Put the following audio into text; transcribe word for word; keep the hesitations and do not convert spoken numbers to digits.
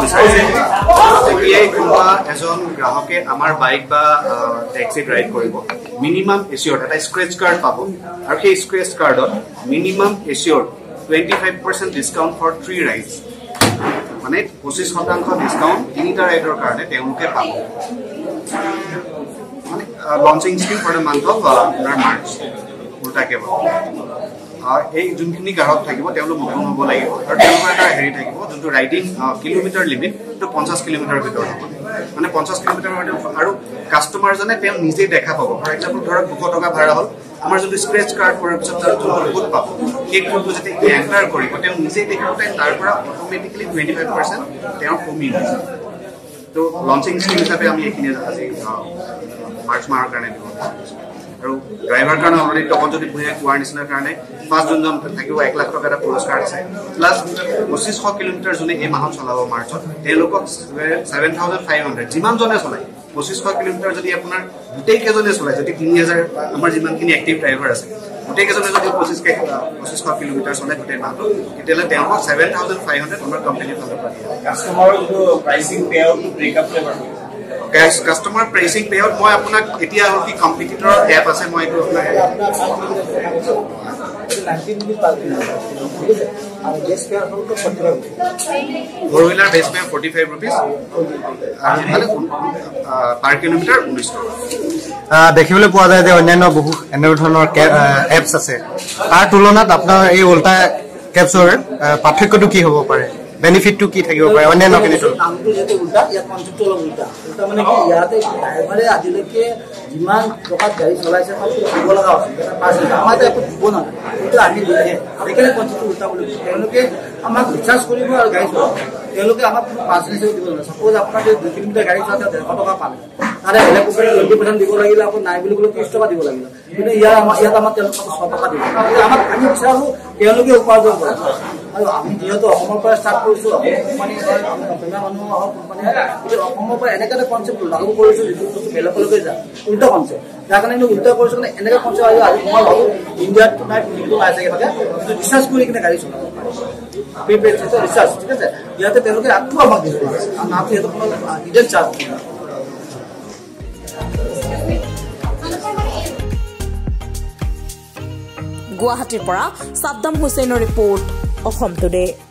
twenty-five percent discount for three rides. Mane twenty-five percent discount tinita ride or karone temuke pabo. Launching scheme for the month of March. Ulta ke ba. Ei junkhini garot thakibo temlo mukhono hobo lagibo. Ar temlo eta heri thakibo junto riding kilometer limit to fifty kilometer bidor hobo. Mane fifty kilometer aru customer jane tem nije dekha pabo. For example dhora two hundred taka bhara hol. Amar jodi scratch card korar pisot tar jodi good pabo ek photo jete anchor koriko te niche dekha time tar pora automatically twenty-five percent te komi hoye to launching scheme hisabe ami ekine aji march mar karone dibo aru driver karone already tokon jodi bhuya kwar nisna karone five jon jon thakibo one lakh taka ta puruskar ase plus twenty-five hundred kilometer jone ei mahon cholabo march te lokok seven thousand five hundred jiman jone cholai twenty-five kilometer jodi apunar gutei kejone cholai jodi three thousand amar jiman kini active driver ase gutei kejone jodi twenty-five kilometer cholai gutei mato kitela temo seven thousand five hundred amar company phone padi customer jo pricing payout break up level cash customer pricing payout moi apunak etia hol ki competitor app ase moi to apna and base fare holo to forty rupees four wheeler base fare forty-five rupees per kilometer nineteen দেখিবলৈ পোৱা যায় যে অন্যান্য বহু এনেধৰণৰ apps আছে তাৰ তুলনাত আপোনাৰ এই উল্টা কেপছৰ পাৰ্থক্যটো কি হ'ব পাৰে बेनिफिट टू की থাকিব পাৰে অন্য নকনি তো আমটো যেতে উল্টা ইয়া কনসেপ্ট হল উল্টা উল্টা মানে কি ইয়াতে ড্রাইভারে আজিলৈকে যিমান জকাত গাড়ী চলাইছে সব দিব লাগা আছে এটা পাঁচ আমাতে একো দিব না এটা আমি দিলে এখানে কনসেপ্ট উল্টা বলে তেওঁলোকে আমাক রিচার্জ কৰিব আৰু গাড়ী চলাব তেওঁলোকে আমাক পাঁচ দিন দিব না सपोज আপোনাৰ যে two three টা গাড়ী চলাতে one hundred টকা পালে আরে এলে কোকে twenty percent দিব লাগিলে আপোন নাই বুলি কলে thirty টকা দিব লাগিলে কিন্তু ইয়াৰ আমাৰ ইয়াত আমাৰ one hundred টকা দিব আমাক আমি বিচাৰো তেওঁলোকে উপাৰ্জন কৰে আৰু আমি যেহেতু অসমৰ পৰা ষ্টাৰ্ট কৰিছো কোম্পানী হয় কোম্পানী মানুহ হয় কোম্পানী এই অসমৰ পৰা এনেকা এটা কনসেপ্ট লাগু কৰিছো যিটো বস্তু বেলেগলৈকে যায় উল্টা কনসেপ্ট যাৰ কাৰণে উল্টা কৰিছো মানে এনেকা কনসেপ্ট আৰু আজি মই ভাবো ইণ্ডিয়াত নাই কিন্তু আছে কিবা যে ৰিচাৰ্জ কৰি কিনে গাড়ী চলাব পাৰে প্ৰিপেড আছে ৰিচাৰ্জ ঠিক আছে ইয়াতে তেওঁলোকে আকৌ আমাক দিব আৰু নাতে এইটো কোনো ইডেন charge Guwahati para Saddam Hussein report. Welcome today.